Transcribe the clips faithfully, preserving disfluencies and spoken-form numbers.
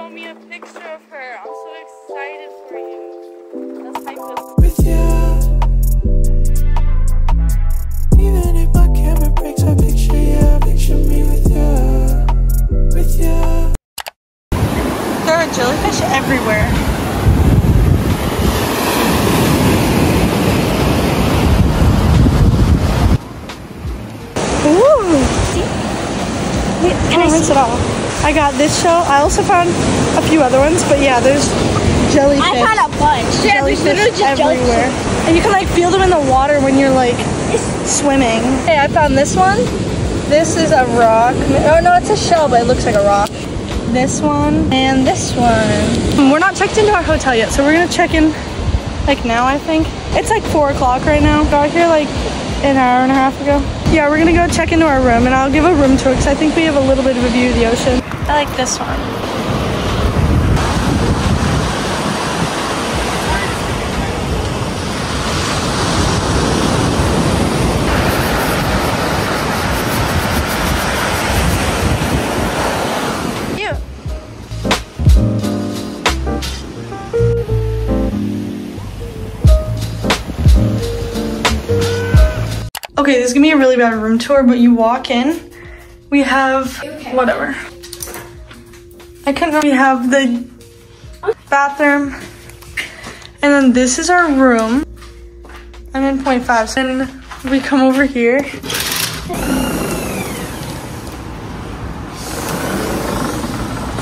show me a picture of her. I'm so excited for you. That's like the with you. Even if my camera breaks, I picture you. Picture me with you. With you. There are jellyfish everywhere. Ooh. See? Yeah, and I rinse it off. I got this shell. I also found a few other ones, but yeah, there's jellyfish. I found a bunch. Yeah, jellyfish just everywhere. Jellyfish. And you can like feel them in the water when you're like swimming. Hey, I found this one. This is a rock. Oh no, it's a shell, but it looks like a rock. This one and this one. We're not checked into our hotel yet, so we're gonna check in like now, I think. It's like four o'clock right now. Got here like an hour and a half ago. Yeah, we're gonna go check into our room and I'll give a room tour because I think we have a little bit of a view of the ocean. I like this one. Cute. Okay, this is gonna be a really bad room tour, but you walk in, we have okay. whatever. I couldn't really have the bathroom. And then this is our room. I'm in point five, so then we come over here.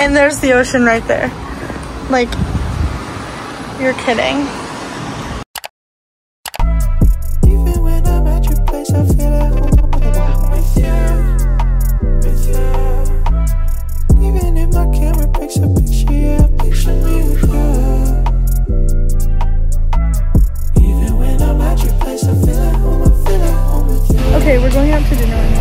And there's the ocean right there. Like, you're kidding. Okay, we're going out to dinner right now.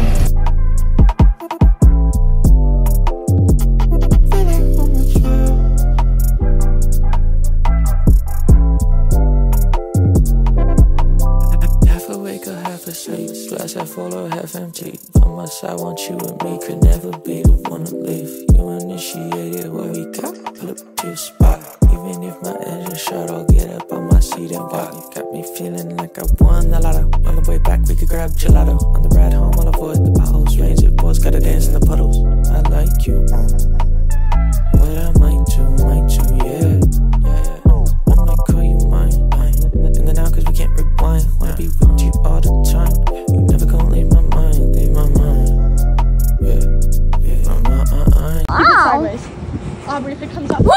Half awake or half asleep, glass half full or half empty. On my side, want you and me, could never be the one to leave. You initiated what we got, pull up to your spot. Even if my engine shut, I'll get up on my seat and walk. You got me feeling like I won the lotto. On the way back, we could grab gelato. On the ride home, I'll avoid the potholes. Ranger boys gotta dance in the puddles. I like you. What I might do, might do, yeah. yeah. I might call you mine, mine. And then now, cause we can't rewind. Wanna be with you all the time. You never gonna leave my mind, leave my mind. Yeah, yeah, my mind. Wow. Aubrey, if it comes up. Woo!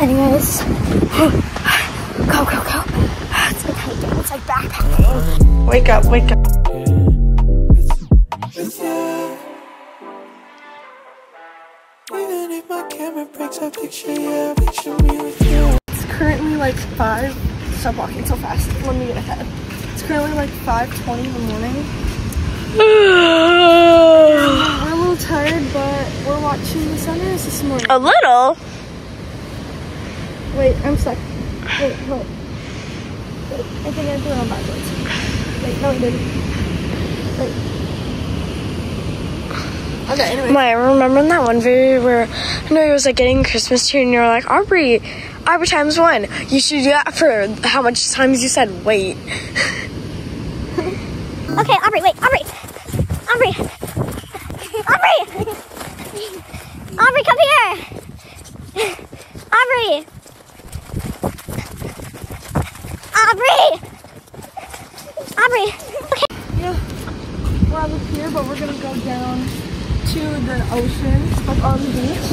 Anyways, go, go, go. It's like hiking, it's like backpacking. Wake up, wake up. Even if my camera breaks, I picture you, picture me with you. It's currently like five. Stop walking so fast. Let me get ahead. It's currently like five twenty in the morning. We're a little tired, but we're watching the sunrise this morning. A little? Wait, I'm stuck. Wait, hold. Wait, I think I threw it on backwards. Wait, no, I didn't. Wait. Okay, anyway. My, I remember in that one video where I know it was like getting Christmas tree, and you're like, Aubrey, Aubrey times one. You should do that for how much times you said wait. Okay, Aubrey, wait, Aubrey. Aubrey. Aubrey. Aubrey, come here. Aubrey. Aubrey! Aubrey! Okay. Yeah, we're on the pier, but we're gonna go down to the ocean, like on the beach.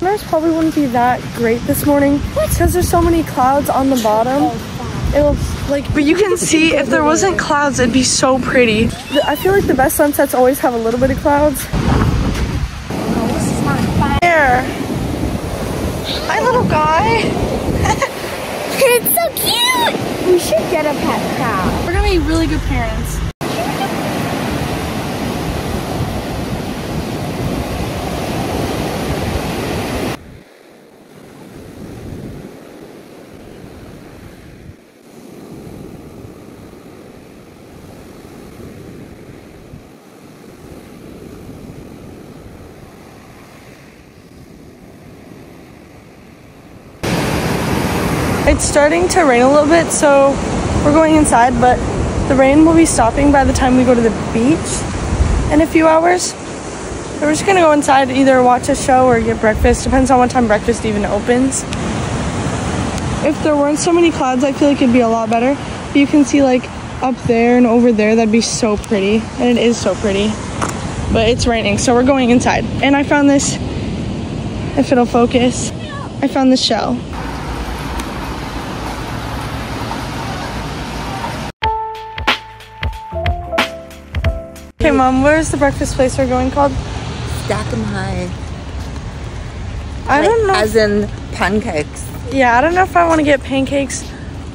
Sunrise probably wouldn't be that great this morning because there's so many clouds on the bottom. Oh, It'll like, but you can see if there wasn't clouds, it'd be so pretty. I feel like the best sunsets always have a little bit of clouds. Oh, this is not fun. There. Hi, little guy. It's so cute. We should get a pet cow. We're gonna be really good parents. It's starting to rain a little bit, so we're going inside, but the rain will be stopping by the time we go to the beach in a few hours. So we're just gonna go inside, either watch a show or get breakfast. Depends on what time breakfast even opens. If there weren't so many clouds, I feel like it'd be a lot better. But you can see like up there and over there, that'd be so pretty. And it is so pretty. But it's raining, so we're going inside. And I found this, if it'll focus, I found this shell. Okay, Mom, where's the breakfast place we're going called? Stack 'em High. I like, don't know. As in pancakes. Yeah, I don't know if I want to get pancakes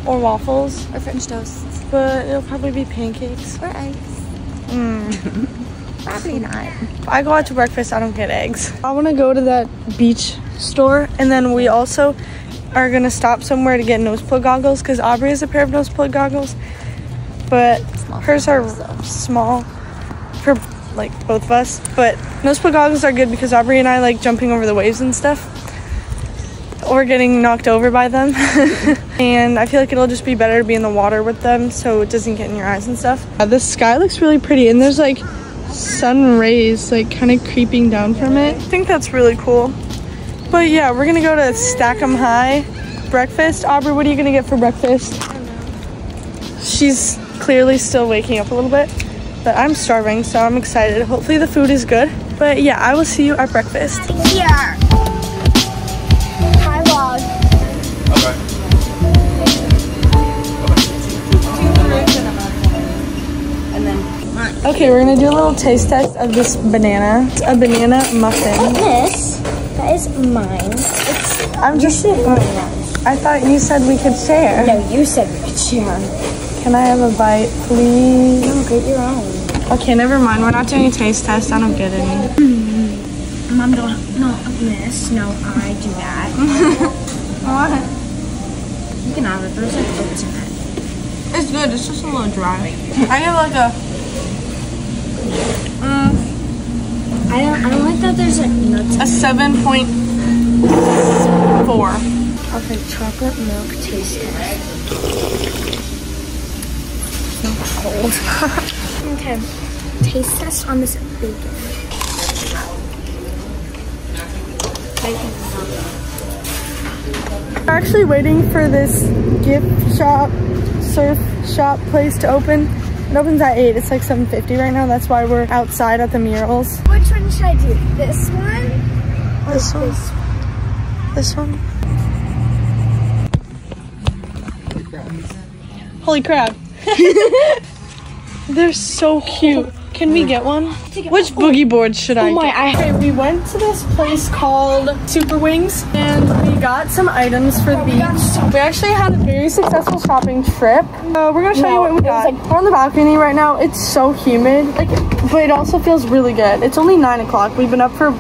or waffles. Or French toasts. But it'll probably be pancakes. Or eggs. Mm. Probably not. If I go out to breakfast, I don't get eggs. I want to go to that beach store. And then we also are going to stop somewhere to get nose plug goggles. Because Aubrey has a pair of nose plug goggles. But small hers are also. small for like both of us. But nose plug goggles are good because Aubrey and I like jumping over the waves and stuff. Or getting knocked over by them. And I feel like it'll just be better to be in the water with them so it doesn't get in your eyes and stuff. Yeah, the sky looks really pretty and there's like sun rays like kind of creeping down from it. I think that's really cool. But yeah, we're gonna go to Stack 'em High breakfast. Aubrey, what are you gonna get for breakfast? I don't know. She's clearly still waking up a little bit, but I'm starving, so I'm excited. Hopefully the food is good. But yeah, I will see you at breakfast. Yeah. Okay, we're gonna do a little taste test of this banana. It's a banana muffin. And this, that is mine. It's, I'm just saying. I thought you said we could share. No, you said we could share. Can I have a bite, please? No, get your own. Okay, never mind. We're not doing a taste test. I don't get any. Mm-hmm. Mom, don't. No, miss. No, I do that. What? You can have it. There's like oats in it. It's good. It's just a little dry. I get like a. Mm. I don't. I don't like that. There's like nuts. A seven point four. Okay, chocolate milk tastes so cold. Okay, taste test on this bacon. Bacon. We're actually waiting for this gift shop, surf shop place to open. It opens at eight, it's like seven fifty right now. That's why we're outside at the murals. Which one should I do? This one? This one? This one? Holy crab. They're so cute. Can we get one? Which boogie board should I get? Oh my, okay, we went to this place called Super Wings and we got some items for the beach. We actually had a very successful shopping trip. Uh, we're gonna show you what we got. We're on the balcony right now. It's so humid, like, but it also feels really good. It's only nine o'clock. We've been up for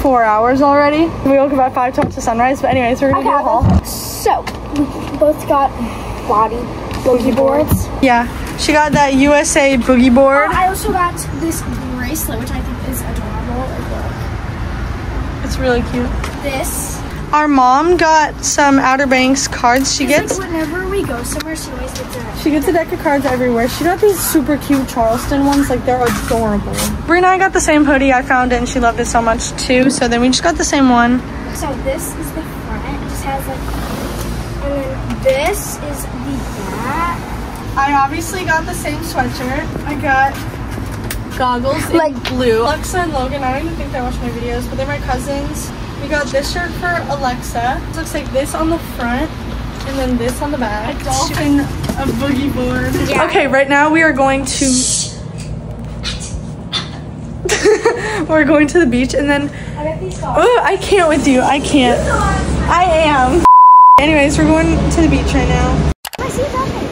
four hours already. We woke up at five to watch the sunrise. But anyways, we're gonna do a haul. So we both got body boogie boards. Yeah. She got that U S A boogie board. Oh, I also got this bracelet, which I think is adorable. It's really cute. This. Our mom got some Outer Banks cards. She gets. Like whenever we go somewhere, she always gets a. She gets a deck of cards everywhere. She got these super cute Charleston ones. Like they're adorable. Brie and I got the same hoodie. I found it, and she loved it so much too. So then we just got the same one. So this is the front. It just has like. And then this is the back. I obviously got the same sweatshirt. I got goggles in like blue. Alexa and Logan, I don't even think they watch my videos, but they're my cousins. We got this shirt for Alexa. It looks like this on the front and then this on the back. A dolphin, a boogie board. Yeah. Okay, right now we are going to... We're going to the beach and then... I got these goggles. Oh, I can't with you. I can't. I am. Anyways, we're going to the beach right now. I see dolphins.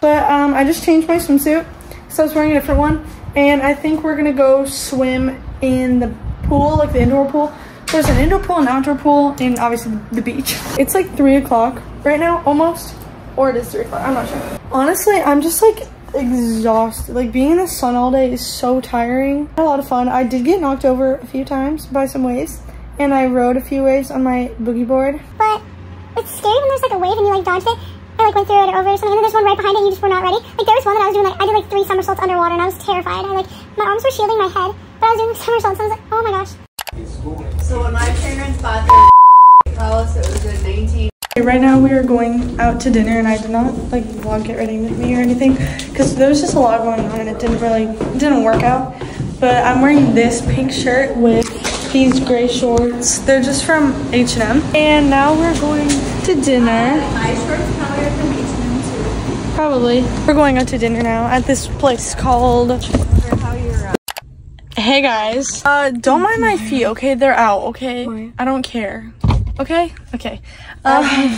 But um, I just changed my swimsuit, so I was wearing a different one. And I think we're gonna go swim in the pool, like the indoor pool. There's an indoor pool, an outdoor pool, and obviously the beach. It's like three o'clock right now, almost, or it is three o'clock, I'm not sure. Honestly, I'm just like exhausted. Like being in the sun all day is so tiring. I had a lot of fun. I did get knocked over a few times by some waves, and I rode a few waves on my boogie board. But it's scared when there's like a wave and you like dodged it. I like went through it or over or something, and then there's one right behind it and you just were not ready. Like there was one that I was doing like, I did like three somersaults underwater and I was terrified. I like, my arms were shielding my head, but I was doing somersaults and I was like, oh my gosh. So when my parents bought their house, it was in nineteen. Right now we are going out to dinner, and I did not like vlog get ready with me or anything because there was just a lot going on and it didn't really, it didn't work out. But I'm wearing this pink shirt with these gray shorts. They're just from H and M. And now we're going to dinner. My shorts probably are from H and M too. Probably. We're going out to dinner now at this place called. Hey guys. Uh, don't mind my feet, okay? They're out, okay? I don't care. Okay? Okay. Um, okay.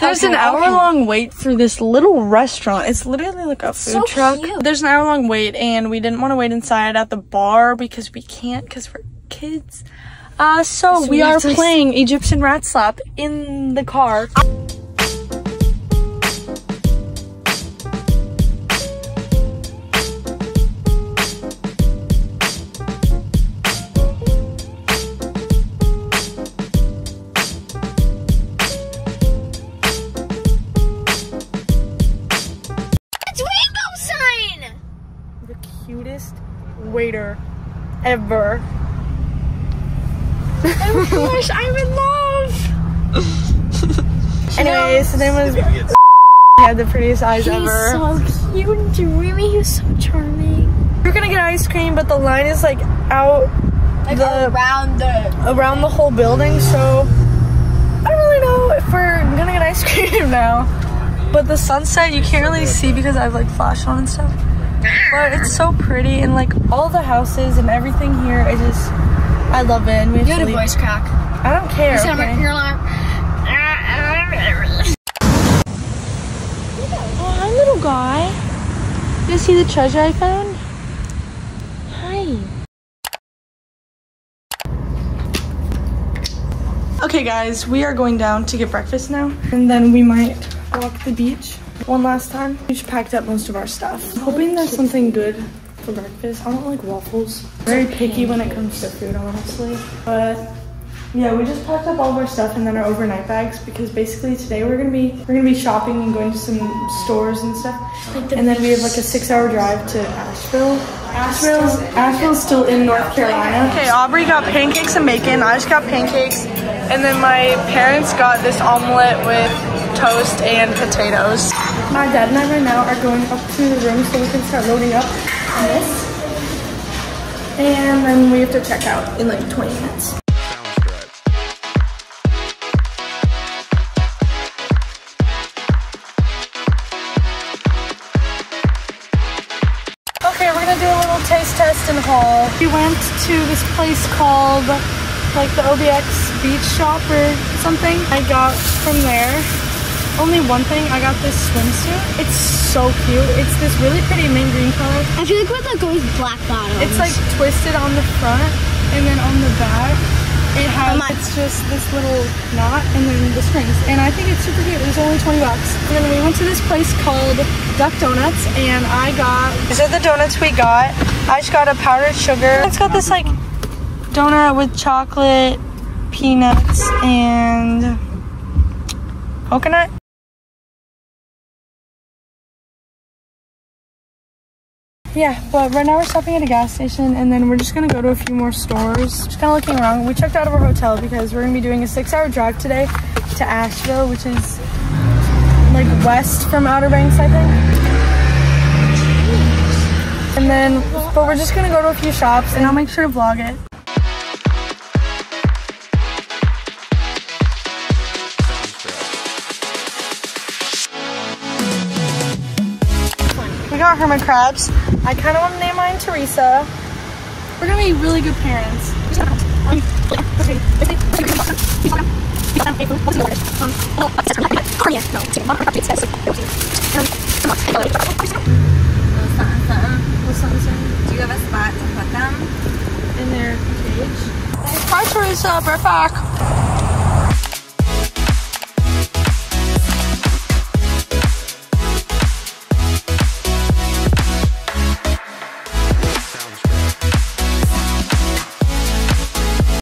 There's okay, an hour-long okay. wait for this little restaurant. It's literally like a food so truck. Cute. There's an hour-long wait, and we didn't want to wait inside at the bar because we can't because we're kids. Uh, so, so we, we are playing Egyptian Rat Slap in the car. Waiter ever. I wish I'm in love. Anyways, his name was. He had the prettiest eyes he's ever. He's so cute and dreamy. He was so charming. We're gonna get ice cream, but the line is like out, like the, around the around the whole building. So I don't really know if we're gonna get ice cream now. But the sunset you can't really see because I've like flashed on and stuff. But it's so pretty, and like all the houses and everything here, I just, I love it. And we have you had a voice crack. I don't care. You sound okay. Like Caroline. Oh, hi, little guy. You guys see the treasure I found? Hi. Okay, guys, we are going down to get breakfast now, and then we might walk the beach. One last time. We just packed up most of our stuff. I'm hoping there's something good for breakfast. I don't like waffles. I'm very picky when it comes to food, honestly. But yeah, we just packed up all of our stuff and then our overnight bags because basically today we're gonna be we're gonna be shopping and going to some stores and stuff. And then we have like a six-hour drive to Asheville. Asheville's Asheville's still in North Carolina. Okay, Aubrey got pancakes and bacon. I just got pancakes, and then my parents got this omelet with toast and potatoes. My dad and I right now are going up to the room so we can start loading up on this. And then we have to check out in like twenty minutes. Okay, we're gonna do a little taste test in the hall. We went to this place called like the O B X Beach Shop or something. I got from there. Only one thing, I got this swimsuit. It's so cute. It's this really pretty mint green color. I feel like with like black bottoms. It's like twisted on the front and then on the back. It has, it's just this little knot and then the strings. And I think it's super cute. It was only twenty bucks. And then we went to this place called Duck Donuts and I got, these are the donuts we got. I just got a powdered sugar. It's got this like donut with chocolate, peanuts, and coconut. Yeah, but right now we're stopping at a gas station and then we're just gonna go to a few more stores. Just kinda looking around. We checked out of our hotel because we're gonna be doing a six hour drive today to Asheville, which is like west from Outer Banks, I think. And then, but we're just gonna go to a few shops and I'll make sure to vlog it. Hermit crabs. I kind of want to name mine Teresa. We're gonna be really good parents. Do you have a spot to put them in their cage? Hi Teresa, we're back.